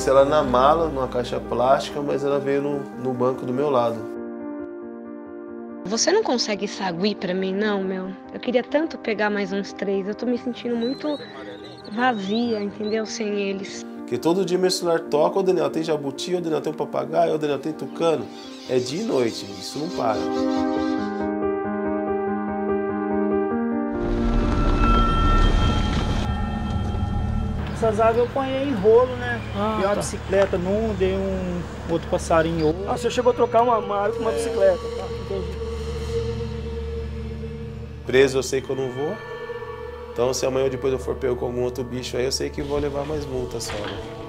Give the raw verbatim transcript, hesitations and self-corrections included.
trouxe ela na mala, numa caixa plástica, mas ela veio no, no banco do meu lado. Você não consegue sagui pra mim, não, meu? Eu queria tanto pegar mais uns três, eu tô me sentindo muito vazia, entendeu? Sem eles. Porque todo dia meu celular toca, ô Daniel, tem jabuti, ô Daniel, tem um papagaio, ô Daniel, tem tucano. É dia e noite, isso não para. Essas aves eu ponho em rolo, né? Ah, dei uma tá. bicicleta num, dei um outro passarinho em outro. Ah, você chegou a trocar uma ave com uma é. bicicleta. Tá? Preso eu sei que eu não vou. Então se amanhã ou depois eu for pego com algum outro bicho aí, eu sei que vou levar mais multa só. Né?